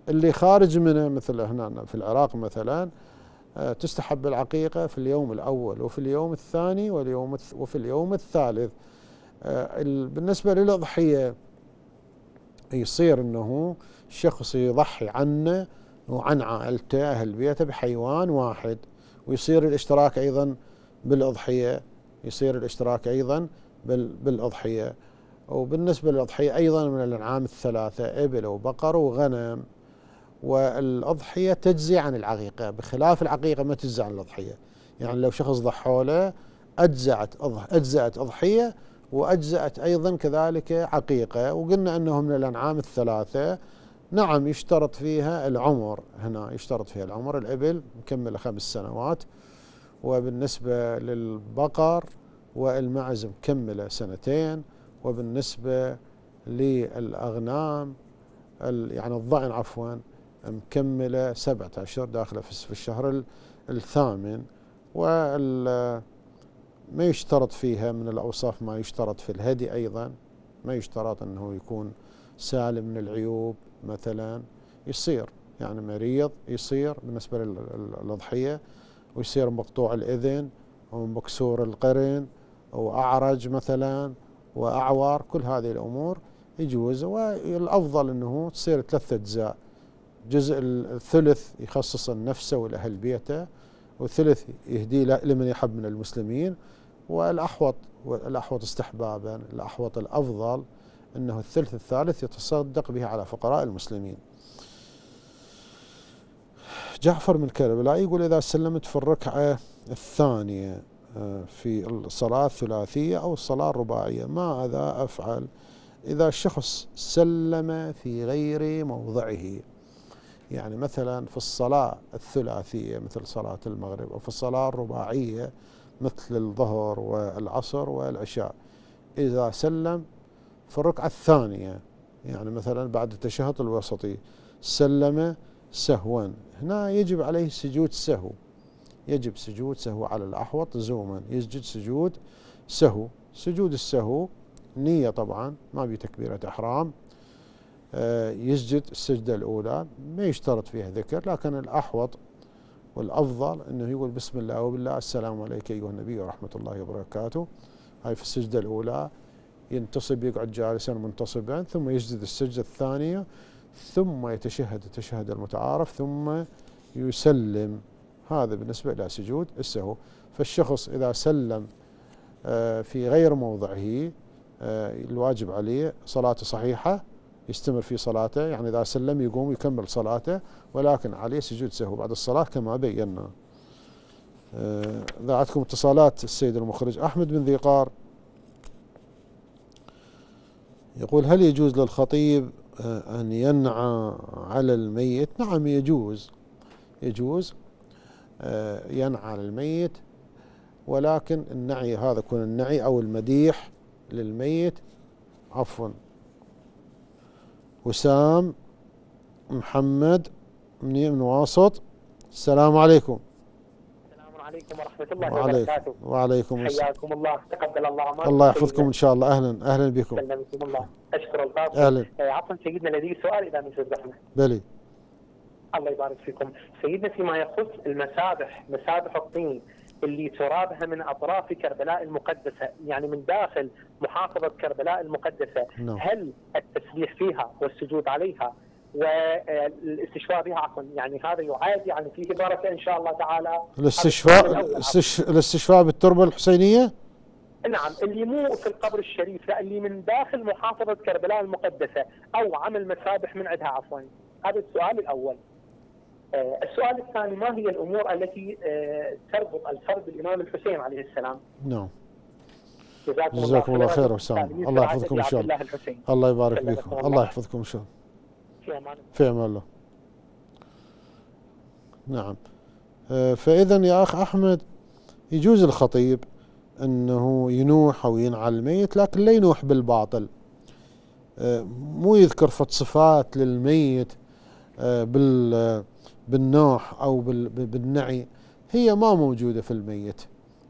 اللي خارج منه مثل هنا في العراق مثلا تستحب العقيقة في اليوم الأول وفي اليوم الثاني واليوم وفي اليوم الثالث. بالنسبة للأضحية يصير أنه الشخص يضحي عنه وعن عائلته أهل بيته بحيوان واحد، ويصير الاشتراك أيضا بالأضحية، يصير الاشتراك أيضا بالأضحية. وبالنسبة للأضحية أيضا من الأنعام الثلاثة، إبل وبقر وغنم، والأضحية تجزي عن العقيقة، بخلاف العقيقة ما تجزي عن الأضحية، يعني لو شخص ضحى له أجزأت أجزأت أضحية وأجزأت أيضا كذلك عقيقة. وقلنا أنه من الأنعام الثلاثة، نعم يشترط فيها العمر، هنا يشترط فيها العمر، الإبل مكمل خمس سنوات، وبالنسبة للبقر والمعز مكملة سنتين، وبالنسبة للأغنام يعني الضأن عفوا مكملة سبعة أشهر داخلة في الشهر الثامن، وما يشترط فيها من الأوصاف ما يشترط في الهدي أيضا، ما يشترط أنه يكون سالم من العيوب مثلا، يصير يعني مريض يصير بالنسبة للأضحية، ويصير مقطوع الإذن ومكسور القرن وأعرج مثلا وأعور، كل هذه الأمور يجوز. والأفضل أنه تصير ثلاثة أجزاء، جزء الثلث يخصص نفسه ولأهل بيته، والثلث يهديه لمن يحب من المسلمين، والأحوط والأحوط استحبابا، الأحوط الأفضل أنه الثلث الثالث يتصدق به على فقراء المسلمين. جعفر من كربلاء يقول: إذا سلمت في الركعة الثانية في الصلاة الثلاثية أو الصلاة الرباعية، ماذا أفعل إذا الشخص سلم في غير موضعه؟ يعني مثلا في الصلاة الثلاثية مثل صلاة المغرب، أو في الصلاة الرباعية مثل الظهر والعصر والعشاء، إذا سلم في الركعة الثانية يعني مثلا بعد التشهد الوسطي سلم سهوا، هنا يجب عليه سجود سهو، يجب سجود سهو على الأحوط لزوما، يسجد سجود سهو. سجود السهو نية طبعا، ما بي تكبيرة إحرام. يسجد السجدة الأولى، ما يشترط فيها ذكر، لكن الأحوط والأفضل أنه يقول بسم الله وبالله السلام عليك أيها النبي ورحمة الله وبركاته، هاي في السجدة الأولى. ينتصب، يقعد جالسا منتصبا، ثم يسجد السجدة الثانية، ثم يتشهد التشهد المتعارف، ثم يسلم. هذا بالنسبة إلى سجود السهو. فالشخص إذا سلم في غير موضعه الواجب عليه صلاته صحيحة، يستمر في صلاته، يعني إذا سلم يقوم يكمل صلاته، ولكن عليه سجود سهو بعد الصلاة كما بينا. إذا عندكم اتصالات السيد المخرج. أحمد بن ذي قار يقول: هل يجوز للخطيب أن ينعى على الميت؟ نعم يجوز، يجوز ينعى على الميت، ولكن النعي هذا يكون النعي أو المديح للميت. عفوا، وسام محمد من واسط: السلام عليكم. السلام عليكم ورحمة الله وعليكم وبركاته. وعليكم السلام، حياكم الله، تقبل الله أعمالكم. الله يحفظكم إن شاء الله. أهلا أهلا بكم. سلمكم الله، أشكر القاضي. أهلا. عفوا سيدنا لدي سؤال إذا مش الزحمة. بلي. الله يبارك فيكم سيدنا، فيما يخص المسابح، مسابح الطين اللي ترابها من أطراف كربلاء المقدسة، يعني من داخل محافظة كربلاء المقدسة، no. هل التسبيح فيها والسجود عليها والاستشفاء بها عفوا، يعني هذا يعادي عن فيه بركة إن شاء الله تعالى؟ الاستشفاء الاستشفاء بالتربة الحسينية؟ نعم، اللي مو في القبر الشريف، لا اللي من داخل محافظة كربلاء المقدسة، أو عمل مسابح من عندها عفوا. هذا السؤال الأول. السؤال الثاني: ما هي الأمور التي تربط الفرد بالإمام الحسين عليه السلام؟ نعم. جزاكم الله خير وسام، الله يحفظكم إن شاء الله. الله يبارك فيكم، الله يحفظكم إن شاء الله. في أمان الله. في أمان الله. نعم. فإذا يا أخ أحمد، يجوز الخطيب أنه ينوح أو ينعى الميت، لكن لا ينوح بالباطل. مو يذكر فت صفات للميت بال بالنوح أو بالنعي، هي ما موجودة في الميت،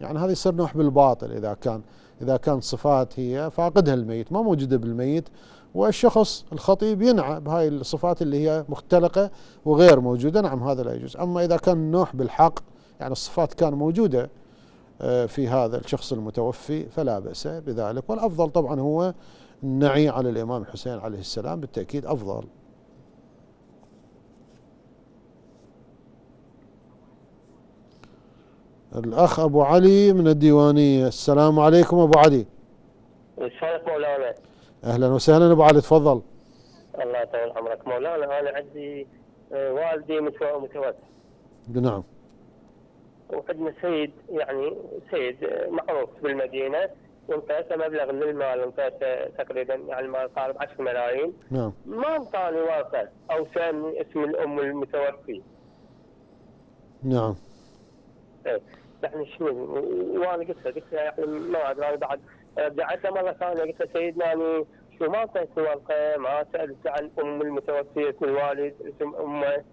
يعني هذا يصير نوح بالباطل. إذا كان إذا كان صفات هي فاقدها الميت، ما موجودة بالميت، والشخص الخطيب ينعى بهاي الصفات اللي هي مختلقة وغير موجودة، نعم هذا لا يجوز. أما إذا كان نوح بالحق، يعني الصفات كان موجودة في هذا الشخص المتوفي، فلا بأس بذلك. والأفضل طبعا هو النعي على الإمام الحسين عليه السلام، بالتأكيد أفضل. الأخ أبو علي من الديوانية: السلام عليكم أبو علي. الشيخ مولانا. أهلا وسهلا أبو علي، تفضل. الله يطول عمرك مولانا، أنا عندي والدي متوفى. نعم. وعندنا سيد، يعني سيد معروف بالمدينة، وانتهت مبلغ من المال، انتهت تقريبا يعني ما يقارب عشرة ملايين. نعم. ما انطاني ورقة أو سامي اسم الأم المتوفي. نعم. يعني شنو، وانا قلت له قلت له يعني ما ادري بعد، رجعت له مره ثانيه قلت له سيدنا يعني شو ما اعطيت ورقه، ما سالت عن ام المتوفيه، الوالد اسم امه،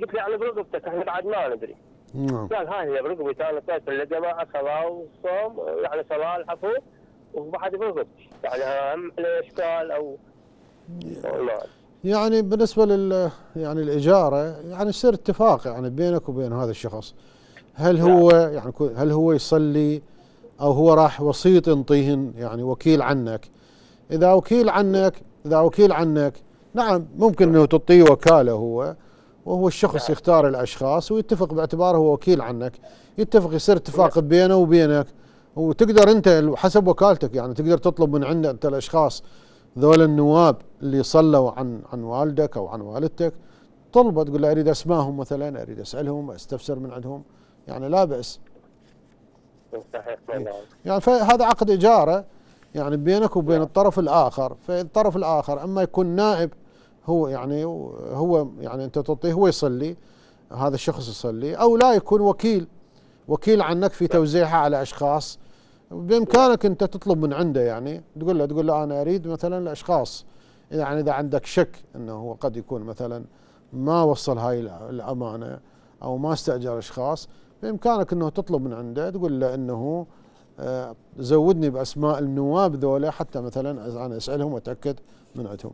قلت لي انا برقبتك احنا بعد ما ندري. نعم. قال هاي هي برقبتي انا طلعت للجماعه صلاه وصوم يعني صلاه الحفو وبعد برقبتي يعني اهم الاشكال او والله. يعني بالنسبه لل يعني الاجاره يعني يصير اتفاق يعني بينك وبين هذا الشخص. هل هو يعني هل هو يصلي او هو راح وسيط ينطيهن يعني وكيل عنك. اذا وكيل عنك اذا وكيل عنك نعم ممكن انه تعطيه وكاله هو وهو الشخص يختار الاشخاص ويتفق باعتباره هو وكيل عنك يتفق يصير اتفاق بينه وبينك وتقدر انت حسب وكالتك يعني تقدر تطلب من عندك انت الاشخاص ذول النواب اللي صلوا عن عن والدك او عن والدتك طلبه تقول له اريد اسمائهم مثلا اريد اسالهم استفسر من عندهم يعني لا باس. صحيح. يعني فهذا عقد اجاره يعني بينك وبين الطرف الاخر، فالطرف الاخر اما يكون نائب هو يعني هو يعني انت تعطيه هو يصلي هذا الشخص يصلي او لا يكون وكيل وكيل عنك في توزيعها على اشخاص بامكانك انت تطلب من عنده يعني تقول له تقول له انا اريد مثلا الاشخاص يعني اذا عندك شك انه هو قد يكون مثلا ما وصل هاي الامانه او ما استاجر اشخاص بامكانك انه تطلب من عنده تقول له انه زودني باسماء النواب ذولا حتى مثلا انا اسالهم واتاكد من عندهم.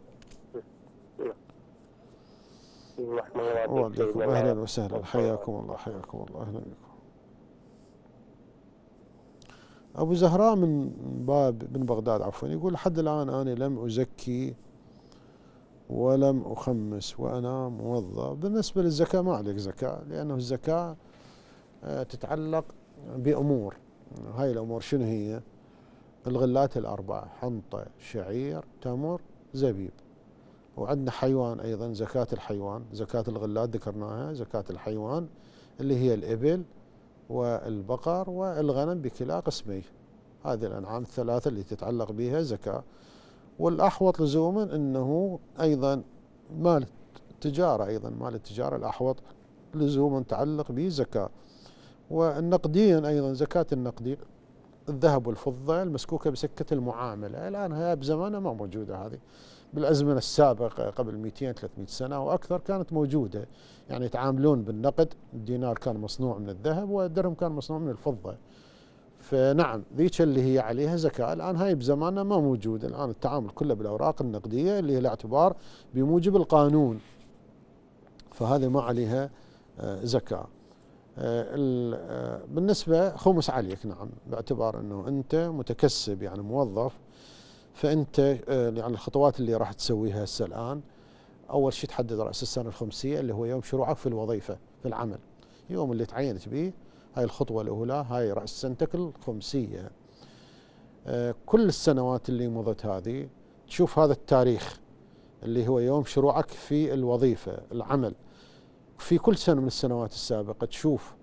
وعليكم اهلا وسهلا حياكم الله حياكم الله اهلا بكم. ابو زهراء من باب من بغداد عفوا يقول لحد الان انا لم ازكي ولم اخمس وانا موظف. بالنسبه للزكاه ما عليك زكاه لانه الزكاه تتعلق بامور هاي الامور شنو هي؟ الغلات الاربعه حنطه شعير تمر زبيب. وعندنا حيوان ايضا زكاه الحيوان زكاه الغلات ذكرناها زكاه الحيوان اللي هي الابل والبقر والغنم بكلا قسميه. هذه الانعام الثلاثه اللي تتعلق بها زكاه. والاحوط لزوما انه ايضا مال التجاره ايضا مال التجاره الاحوط لزوما تعلق به زكاه. والنقديا ايضا زكاه النقدي الذهب والفضه المسكوكه بسكه المعامله، الان هي بزمانها ما موجوده هذه. بالازمنه السابقه قبل مئتين ثلاثمئة سنه واكثر كانت موجوده، يعني يتعاملون بالنقد، الدينار كان مصنوع من الذهب والدرهم كان مصنوع من الفضه. فنعم ذيك اللي هي عليها زكاه، الان هاي بزماننا ما موجوده، الان التعامل كله بالاوراق النقديه اللي هي الاعتبار بموجب القانون. فهذه ما عليها زكاه. بالنسبة خمس عليك نعم باعتبار أنه أنت متكسب يعني موظف، فأنت يعني الخطوات اللي راح تسويها هسه الآن أول شيء تحدد رأس السنة الخمسية اللي هو يوم شروعك في الوظيفة في العمل، يوم اللي تعينت به هاي الخطوة الأولى، هاي رأس سنتك الخمسية. كل السنوات اللي مضت هذه تشوف هذا التاريخ اللي هو يوم شروعك في الوظيفة العمل في كل سنة من السنوات السابقة، تشوف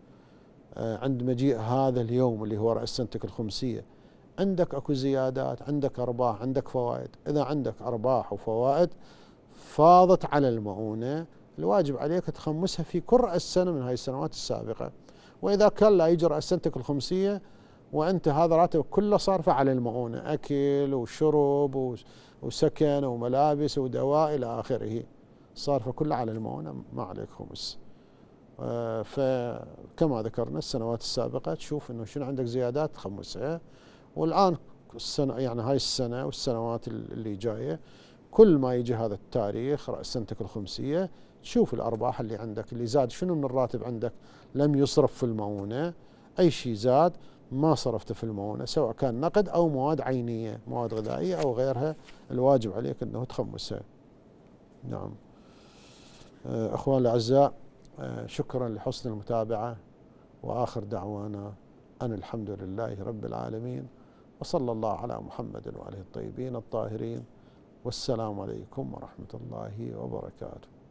عند مجيء هذا اليوم اللي هو رأس سنتك الخمسية عندك أكو زيادات، عندك أرباح، عندك فوائد. إذا عندك أرباح وفوائد فاضت على المؤونة الواجب عليك تخمسها في كل رأس سنة من هاي السنوات السابقة. وإذا كان لا يجي رأس سنتك الخمسية وأنت هذا راتبك كله صار فعلى المؤونة، أكل وشرب وسكن وملابس ودواء إلى آخره، صار فكله على المؤونة ما عليك خمس. آه فكما ذكرنا السنوات السابقة تشوف انه شنو عندك زيادات خمسها. والان السنة يعني هاي السنة والسنوات اللي جاية كل ما يجي هذا التاريخ رأس سنتك الخمسية تشوف الارباح اللي عندك، اللي زاد شنو من الراتب عندك لم يصرف في المؤونة، اي شيء زاد ما صرفته في المؤونة سواء كان نقد او مواد عينية مواد غذائية او غيرها، الواجب عليك انه تخمسها. نعم. أخوان الأعزاء شكرا لحسن المتابعة، وآخر دعوانا أن الحمد لله رب العالمين، وصلى الله على محمد وآله الطيبين الطاهرين، والسلام عليكم ورحمة الله وبركاته.